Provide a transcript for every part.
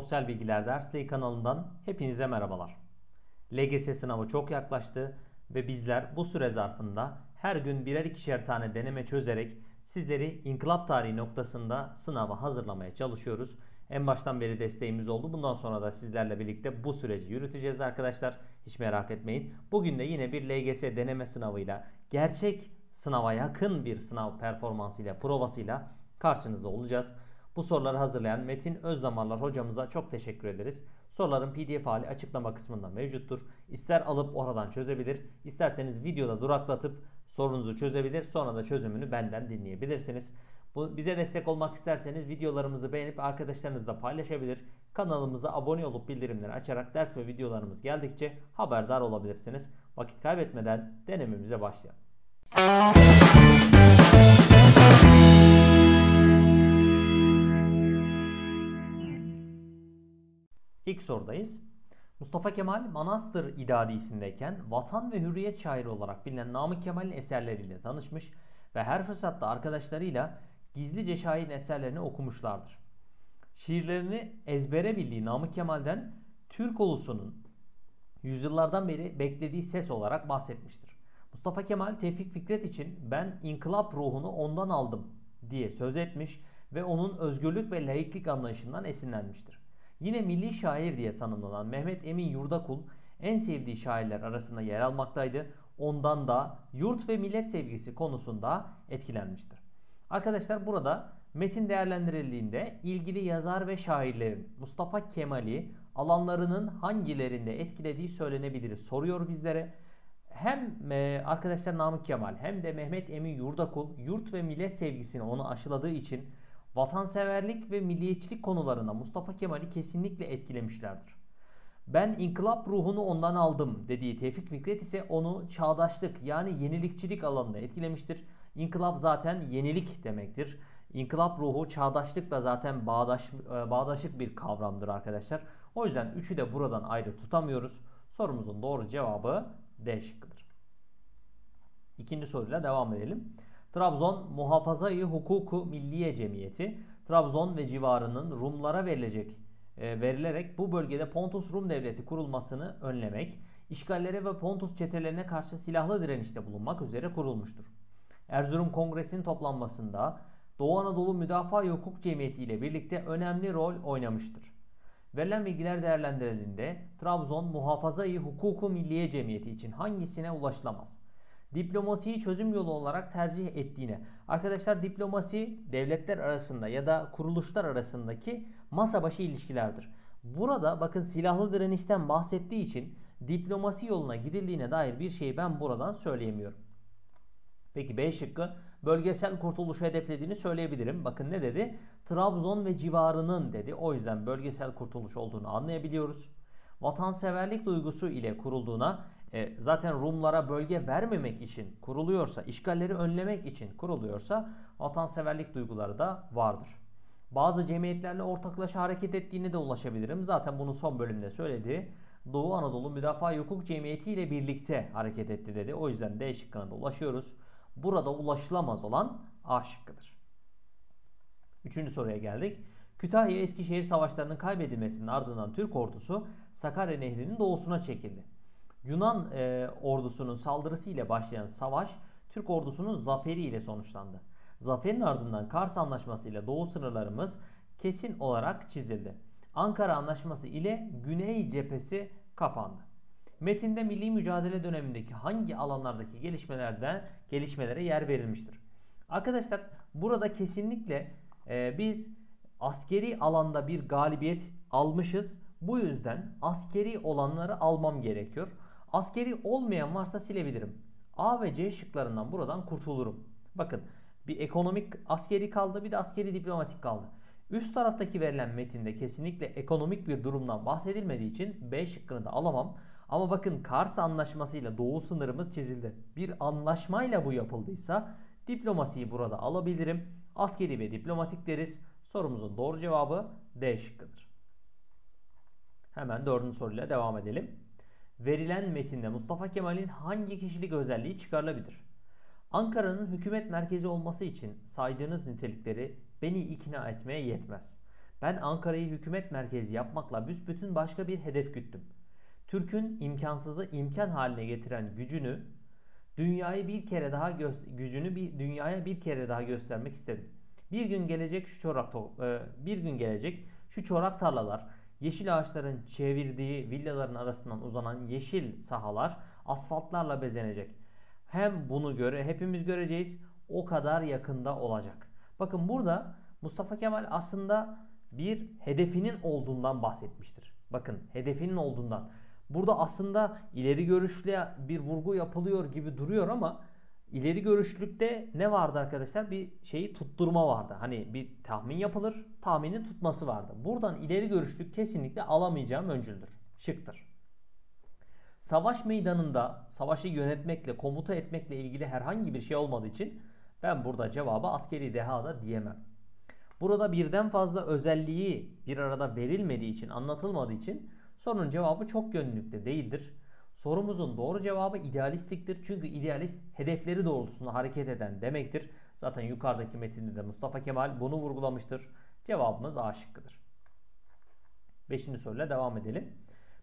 Sosyal Bilgiler Dersliği kanalından hepinize merhabalar. LGS sınavı çok yaklaştı ve bizler bu süre zarfında her gün birer ikişer tane deneme çözerek sizleri inkılap tarihi noktasında sınava hazırlamaya çalışıyoruz. En baştan beri desteğimiz oldu. Bundan sonra da sizlerle birlikte bu süreci yürüteceğiz arkadaşlar. Hiç merak etmeyin. Bugün de yine bir LGS deneme sınavıyla, gerçek sınava yakın bir sınav performansıyla, provasıyla karşınızda olacağız. Bu soruları hazırlayan Metin Özdamarlar hocamıza çok teşekkür ederiz. Soruların PDF hali açıklama kısmında mevcuttur. İster alıp oradan çözebilir, isterseniz videoda duraklatıp sorunuzu çözebilir, sonra da çözümünü benden dinleyebilirsiniz. Bize destek olmak isterseniz videolarımızı beğenip arkadaşlarınızla paylaşabilir, kanalımıza abone olup bildirimleri açarak ders ve videolarımız geldikçe haberdar olabilirsiniz. Vakit kaybetmeden denememize başlayalım. İlk sorudayız. Mustafa Kemal Manastır idadisindeyken Vatan ve Hürriyet Şairi olarak bilinen Namık Kemal'in eserleriyle tanışmış ve her fırsatta arkadaşlarıyla gizlice şairin eserlerini okumuşlardır. Şiirlerini ezbere bildiği Namık Kemal'den Türk ulusunun yüzyıllardan beri beklediği ses olarak bahsetmiştir. Mustafa Kemal Tevfik Fikret için "Ben inkılap ruhunu ondan aldım" diye söz etmiş ve onun özgürlük ve laiklik anlayışından esinlenmiştir. Yine milli şair diye tanımlanan Mehmet Emin Yurdakul en sevdiği şairler arasında yer almaktaydı. Ondan da yurt ve millet sevgisi konusunda etkilenmiştir. Arkadaşlar, burada metin değerlendirildiğinde ilgili yazar ve şairlerin Mustafa Kemal'i alanlarının hangilerinde etkilediği söylenebilir soruyor bizlere. Hem arkadaşlar Namık Kemal hem de Mehmet Emin Yurdakul yurt ve millet sevgisini onu aşıladığı için vatanseverlik ve milliyetçilik konularına Mustafa Kemal'i kesinlikle etkilemişlerdir. "Ben inkılap ruhunu ondan aldım" dediği Tevfik Fikret ise onu çağdaşlık, yani yenilikçilik alanında etkilemiştir. İnkılap zaten yenilik demektir. İnkılap ruhu çağdaşlıkla zaten bağdaşık bir kavramdır arkadaşlar. O yüzden üçü de buradan ayrı tutamıyoruz. Sorumuzun doğru cevabı D şıkkıdır. İkinci soruyla devam edelim. Trabzon Muhafaza-i Hukuku Milliye Cemiyeti, Trabzon ve civarının Rumlara verilerek bu bölgede Pontus Rum Devleti kurulmasını önlemek, işgallere ve Pontus çetelerine karşı silahlı direnişte bulunmak üzere kurulmuştur. Erzurum Kongresi'nin toplanmasında Doğu Anadolu Müdafaa-i Hukuk Cemiyeti ile birlikte önemli rol oynamıştır. Verilen bilgiler değerlendirildiğinde Trabzon Muhafaza-i Hukuku Milliye Cemiyeti için hangisine ulaşılamaz? Diplomasiyi çözüm yolu olarak tercih ettiğine. Arkadaşlar, diplomasi devletler arasında ya da kuruluşlar arasındaki masa başı ilişkilerdir. Burada bakın silahlı direnişten bahsettiği için diplomasi yoluna gidildiğine dair bir şeyi ben buradan söyleyemiyorum. Peki B şıkkı, bölgesel kurtuluşu hedeflediğini söyleyebilirim. Bakın ne dedi? Trabzon ve civarının dedi. O yüzden bölgesel kurtuluş olduğunu anlayabiliyoruz. Vatanseverlik duygusu ile kurulduğuna, zaten Rumlara bölge vermemek için kuruluyorsa, işgalleri önlemek için kuruluyorsa vatanseverlik duyguları da vardır. Bazı cemiyetlerle ortaklaşa hareket ettiğine de ulaşabilirim. Zaten bunu son bölümde söyledi. Doğu Anadolu Müdafaa-i Hukuk Cemiyeti ile birlikte hareket etti dedi. O yüzden D şıkkına da ulaşıyoruz. Burada ulaşılamaz olan A şıkkıdır. Üçüncü soruya geldik. Kütahya Eskişehir savaşlarının kaybedilmesinin ardından Türk ordusu Sakarya Nehri'nin doğusuna çekildi. Yunan ordusunun saldırısı ile başlayan savaş Türk ordusunun zaferi ile sonuçlandı. Zaferin ardından Kars Antlaşması ile doğu sınırlarımız kesin olarak çizildi. Ankara Antlaşması ile Güney cephesi kapandı. Metinde Milli Mücadele dönemindeki hangi alanlardaki gelişmelere yer verilmiştir? Arkadaşlar, burada kesinlikle biz askeri alanda bir galibiyet almışız. Bu yüzden askeri olanları almam gerekiyor. Askeri olmayan varsa silebilirim. A ve C şıklarından buradan kurtulurum. Bakın, bir ekonomik askeri kaldı, bir de askeri diplomatik kaldı. Üst taraftaki verilen metinde kesinlikle ekonomik bir durumdan bahsedilmediği için B şıkkını da alamam. Ama bakın, Kars Antlaşması'yla doğu sınırımız çizildi. Bir anlaşmayla bu yapıldıysa diplomasiyi burada alabilirim. Askeri ve diplomatik deriz. Sorumuzun doğru cevabı D şıkkıdır. Hemen dördüncü soruyla devam edelim. Verilen metinde Mustafa Kemal'in hangi kişilik özelliği çıkarılabilir? Ankara'nın hükümet merkezi olması için saydığınız nitelikleri beni ikna etmeye yetmez. Ben Ankara'yı hükümet merkezi yapmakla büsbütün başka bir hedef güttüm. Türk'ün imkansızı imkan haline getiren gücünü, dünyaya bir kere daha göstermek istedim. Bir gün gelecek şu çorak tarlalar, yeşil ağaçların çevirdiği villaların arasından uzanan yeşil sahalar asfaltlarla bezenecek. Hem bunu hepimiz göreceğiz, o kadar yakında olacak. Bakın burada Mustafa Kemal aslında bir hedefinin olduğundan bahsetmiştir. Bakın, hedefinin olduğundan. Burada aslında ileri görüşlü bir vurgu yapılıyor gibi duruyor ama ileri görüşlükte ne vardı arkadaşlar? Bir şeyi tutturma vardı. Hani bir tahmin yapılır, tahminin tutması vardı. Buradan ileri görüşlük kesinlikle alamayacağım öncüldür, şıktır. Savaş meydanında savaşı yönetmekle, komuta etmekle ilgili herhangi bir şey olmadığı için ben burada cevaba askeri deha da diyemem. Burada birden fazla özelliği bir arada verilmediği için, anlatılmadığı için sorunun cevabı çok yönlülükte değildir. Sorumuzun doğru cevabı idealistliktir. Çünkü idealist hedefleri doğrultusunda hareket eden demektir. Zaten yukarıdaki metinde de Mustafa Kemal bunu vurgulamıştır. Cevabımız A şıkkıdır. 5. soruyla devam edelim.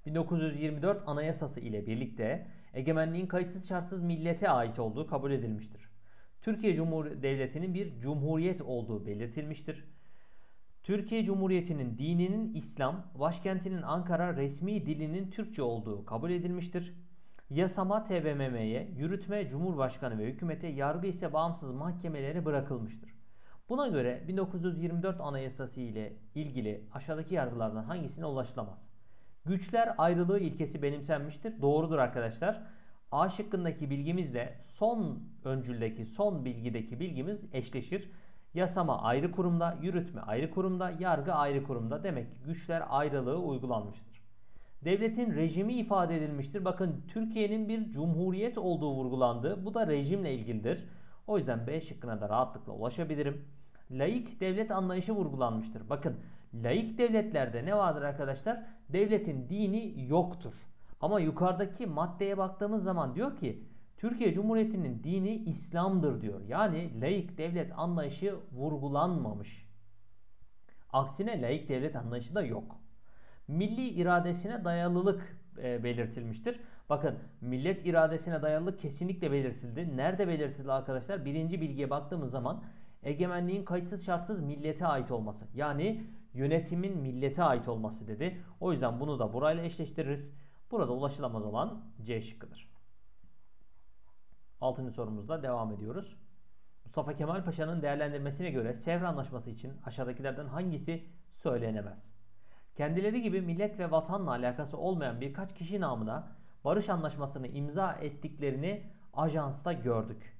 1924 Anayasası ile birlikte egemenliğin kayıtsız şartsız millete ait olduğu kabul edilmiştir. Türkiye Cumhuriyeti Devleti'nin bir cumhuriyet olduğu belirtilmiştir. Türkiye Cumhuriyeti'nin dininin İslam, başkentinin Ankara, resmi dilinin Türkçe olduğu kabul edilmiştir. Yasama TBMM'ye, yürütme Cumhurbaşkanı ve hükümete, yargı ise bağımsız mahkemelere bırakılmıştır. Buna göre 1924 Anayasası ile ilgili aşağıdaki yargılardan hangisine ulaşılamaz? Güçler ayrılığı ilkesi benimsenmiştir. Doğrudur arkadaşlar. A şıkkındaki bilgimizle son öncüldeki, son bilgideki bilgimiz eşleşir. Yasama ayrı kurumda, yürütme ayrı kurumda, yargı ayrı kurumda. Demek ki güçler ayrılığı uygulanmıştır. Devletin rejimi ifade edilmiştir. Bakın, Türkiye'nin bir cumhuriyet olduğu vurgulandı. Bu da rejimle ilgilidir. O yüzden B şıkkına da rahatlıkla ulaşabilirim. Laik devlet anlayışı vurgulanmıştır. Bakın, laik devletlerde ne vardır arkadaşlar? Devletin dini yoktur. Ama yukarıdaki maddeye baktığımız zaman diyor ki Türkiye Cumhuriyeti'nin dini İslam'dır diyor. Yani laik devlet anlayışı vurgulanmamış. Aksine laik devlet anlayışı da yok. Milli iradesine dayalılık belirtilmiştir. Bakın, millet iradesine dayalılık kesinlikle belirtildi. Nerede belirtildi arkadaşlar? Birinci bilgiye baktığımız zaman egemenliğin kayıtsız şartsız millete ait olması. Yani yönetimin millete ait olması dedi. O yüzden bunu da burayla eşleştiririz. Burada ulaşılamaz olan C şıkkıdır. 6. sorumuzda devam ediyoruz. Mustafa Kemal Paşa'nın değerlendirmesine göre Sevr Antlaşması için aşağıdakilerden hangisi söylenemez? Kendileri gibi millet ve vatanla alakası olmayan birkaç kişi namına barış anlaşmasını imza ettiklerini ajansta gördük.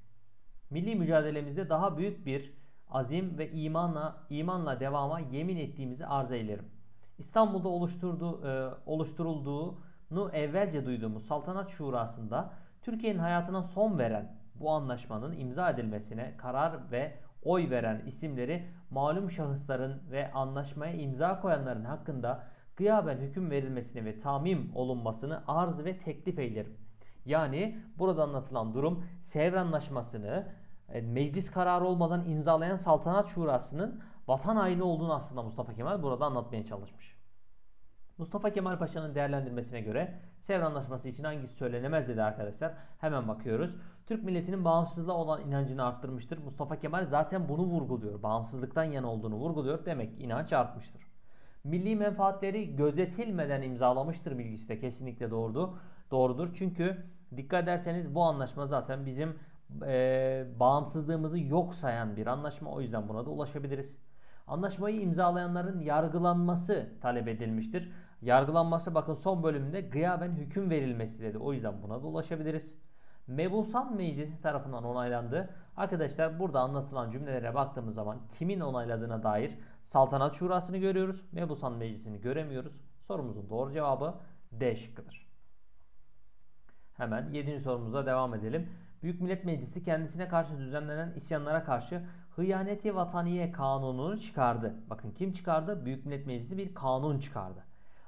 Milli mücadelemizde daha büyük bir azim ve imanla devama yemin ettiğimizi arz eylerim. İstanbul'da oluşturulduğunu evvelce duyduğumuz Saltanat Şurası'nda Türkiye'nin hayatına son veren bu anlaşmanın imza edilmesine karar ve oy veren isimleri malum şahısların ve anlaşmaya imza koyanların hakkında gıyaben hüküm verilmesini ve tamim olunmasını arz ve teklif eylerim. Yani burada anlatılan durum Sevr Antlaşması'nı meclis kararı olmadan imzalayan Saltanat Şurası'nın vatan haini olduğunu aslında Mustafa Kemal burada anlatmaya çalışmış. Mustafa Kemal Paşa'nın değerlendirmesine göre Sevr Antlaşması için hangisi söylenemez dedi arkadaşlar. Hemen bakıyoruz. Türk milletinin bağımsızlığa olan inancını arttırmıştır. Mustafa Kemal zaten bunu vurguluyor. Bağımsızlıktan yana olduğunu vurguluyor. Demek ki inanç artmıştır. Milli menfaatleri gözetilmeden imzalamıştır bilgisi de kesinlikle doğrudur. Çünkü dikkat ederseniz bu anlaşma zaten bizim bağımsızlığımızı yok sayan bir anlaşma. O yüzden buna da ulaşabiliriz. Anlaşmayı imzalayanların yargılanması talep edilmiştir. Yargılanması, bakın, son bölümde gıyaben hüküm verilmesi dedi. O yüzden buna da ulaşabiliriz. Mebusan Meclisi tarafından onaylandı. Arkadaşlar burada anlatılan cümlelere baktığımız zaman kimin onayladığına dair Saltanat Şurası'nı görüyoruz. Mebusan Meclisi'ni göremiyoruz. Sorumuzun doğru cevabı D şıkkıdır. Hemen 7. sorumuza devam edelim. Büyük Millet Meclisi kendisine karşı düzenlenen isyanlara karşı Hıyaneti Vataniye Kanunu'nu çıkardı. Bakın, kim çıkardı? Büyük Millet Meclisi bir kanun çıkardı.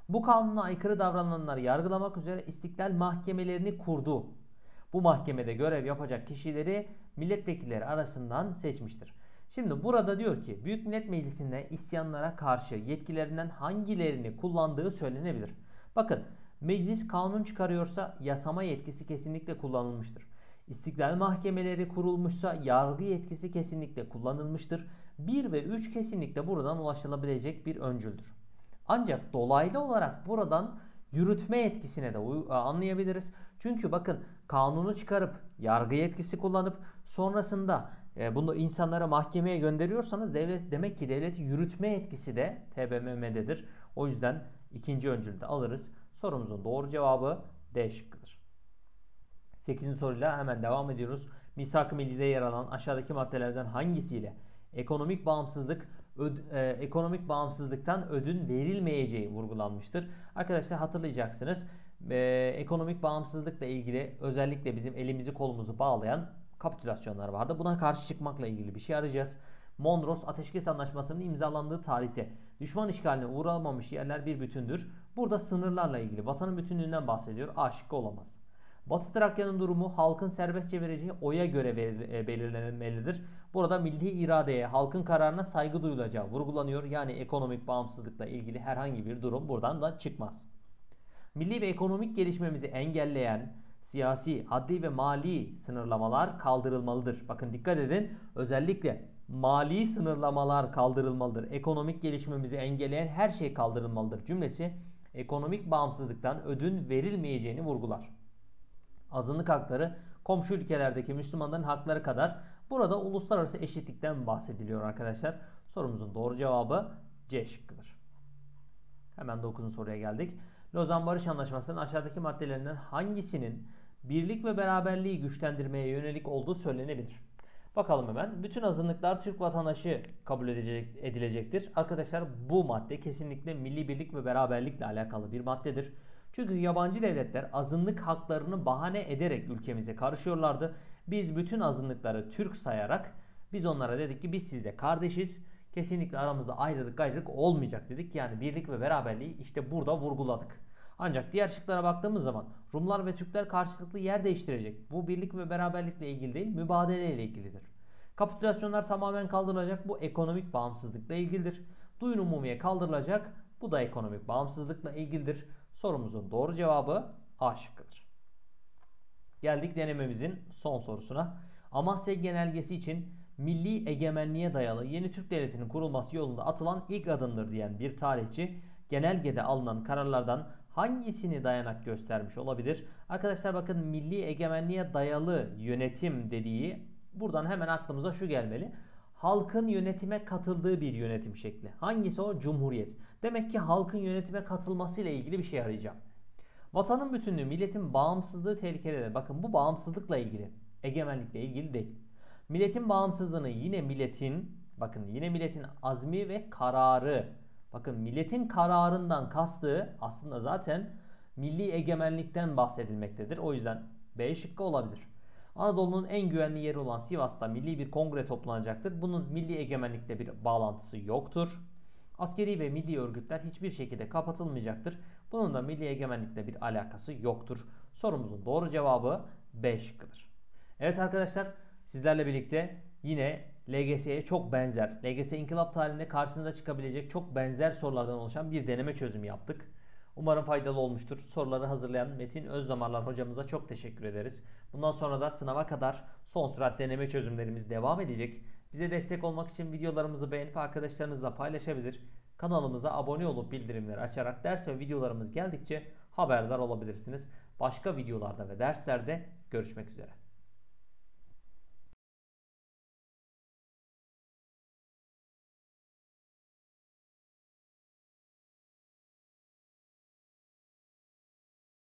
Bu kanuna aykırı davrananları yargılamak üzere İstiklal mahkemelerini kurdu. Bu mahkemede görev yapacak kişileri milletvekilleri arasından seçmiştir. Şimdi burada diyor ki Büyük Millet Meclisi'nde isyanlara karşı yetkilerinden hangilerini kullandığı söylenebilir. Bakın, meclis kanun çıkarıyorsa yasama yetkisi kesinlikle kullanılmıştır. İstiklal mahkemeleri kurulmuşsa yargı yetkisi kesinlikle kullanılmıştır. 1 ve 3 kesinlikle buradan ulaşılabilecek bir öncüldür. Ancak dolaylı olarak buradan yürütme yetkisine de anlayabiliriz. Çünkü bakın, kanunu çıkarıp yargı yetkisi kullanıp sonrasında bunu insanlara mahkemeye gönderiyorsanız demek ki devleti yürütme yetkisi de TBMM'dedir. O yüzden ikinci öncülü de alırız. Sorumuzun doğru cevabı D şıkkıdır. 8. soruyla hemen devam ediyoruz. Misak-ı Milli'de yer alan aşağıdaki maddelerden hangisiyle ekonomik bağımsızlıktan ödün verilmeyeceği vurgulanmıştır? Arkadaşlar hatırlayacaksınız. Ekonomik bağımsızlıkla ilgili özellikle bizim elimizi kolumuzu bağlayan kapitülasyonlar vardı. Buna karşı çıkmakla ilgili bir şey arayacağız. Mondros Ateşkes Antlaşması'nın imzalandığı tarihte düşman işgaline uğramamış yerler bir bütündür. Burada sınırlarla ilgili vatanın bütünlüğünden bahsediyor. A şıkkı olamaz. Batı Trakya'nın durumu halkın serbestçe vereceği oya göre belirlenmelidir. Burada milli iradeye, halkın kararına saygı duyulacağı vurgulanıyor. Yani ekonomik bağımsızlıkla ilgili herhangi bir durum buradan da çıkmaz. Milli ve ekonomik gelişmemizi engelleyen siyasi, adli ve mali sınırlamalar kaldırılmalıdır. Bakın dikkat edin, özellikle mali sınırlamalar kaldırılmalıdır. Ekonomik gelişmemizi engelleyen her şey kaldırılmalıdır cümlesi ekonomik bağımsızlıktan ödün verilmeyeceğini vurgular. Azınlık hakları komşu ülkelerdeki Müslümanların hakları kadar burada uluslararası eşitlikten bahsediliyor arkadaşlar. Sorumuzun doğru cevabı C şıkkıdır. Hemen 9. soruya geldik. Lozan Barış Antlaşması'nın aşağıdaki maddelerinden hangisinin birlik ve beraberliği güçlendirmeye yönelik olduğu söylenebilir? Bakalım hemen. Bütün azınlıklar Türk vatandaşı kabul edilecektir. Arkadaşlar bu madde kesinlikle milli birlik ve beraberlikle alakalı bir maddedir. Çünkü yabancı devletler azınlık haklarını bahane ederek ülkemize karışıyorlardı. Biz bütün azınlıkları Türk sayarak biz onlara dedik ki biz sizle kardeşiz. Kesinlikle aramızda ayrılık gayrılık olmayacak dedik. Yani birlik ve beraberliği işte burada vurguladık. Ancak diğer şıklara baktığımız zaman Rumlar ve Türkler karşılıklı yer değiştirecek. Bu birlik ve beraberlikle ilgili değil, mübadeleyle ilgilidir. Kapitülasyonlar tamamen kaldırılacak. Bu ekonomik bağımsızlıkla ilgilidir. Duyun umumiye kaldırılacak. Bu da ekonomik bağımsızlıkla ilgilidir. Sorumuzun doğru cevabı A şıkkıdır. Geldik denememizin son sorusuna. Amasya Genelgesi için milli egemenliğe dayalı yeni Türk devletinin kurulması yolunda atılan ilk adımdır diyen bir tarihçi genelgede alınan kararlardan hangisini dayanak göstermiş olabilir? Arkadaşlar bakın, milli egemenliğe dayalı yönetim dediği buradan hemen aklımıza şu gelmeli. Halkın yönetime katıldığı bir yönetim şekli. Hangisi o? Cumhuriyet. Demek ki halkın yönetime katılmasıyla ilgili bir şey arayacağım. Vatanın bütünlüğü, milletin bağımsızlığı tehlikelidir. Bakın bu bağımsızlıkla ilgili, egemenlikle ilgili değil. Milletin bağımsızlığını yine milletin azmi ve kararı. Bakın milletin kararından kastığı aslında zaten milli egemenlikten bahsedilmektedir. O yüzden B şıkkı olabilir. Anadolu'nun en güvenli yeri olan Sivas'ta milli bir kongre toplanacaktır. Bunun milli egemenlikle bir bağlantısı yoktur. Askeri ve milli örgütler hiçbir şekilde kapatılmayacaktır. Bunun da milli egemenlikle bir alakası yoktur. Sorumuzun doğru cevabı B şıkkıdır. Evet arkadaşlar, sizlerle birlikte yine LGS'ye çok benzer, LGS inkılap tarihinde karşınıza çıkabilecek çok benzer sorulardan oluşan bir deneme çözümü yaptık. Umarım faydalı olmuştur. Soruları hazırlayan Metin Özdamarlar hocamıza çok teşekkür ederiz. Bundan sonra da sınava kadar son sürat deneme çözümlerimiz devam edecek. Bize destek olmak için videolarımızı beğenip arkadaşlarınızla paylaşabilir. Kanalımıza abone olup bildirimleri açarak ders ve videolarımız geldikçe haberdar olabilirsiniz. Başka videolarda ve derslerde görüşmek üzere.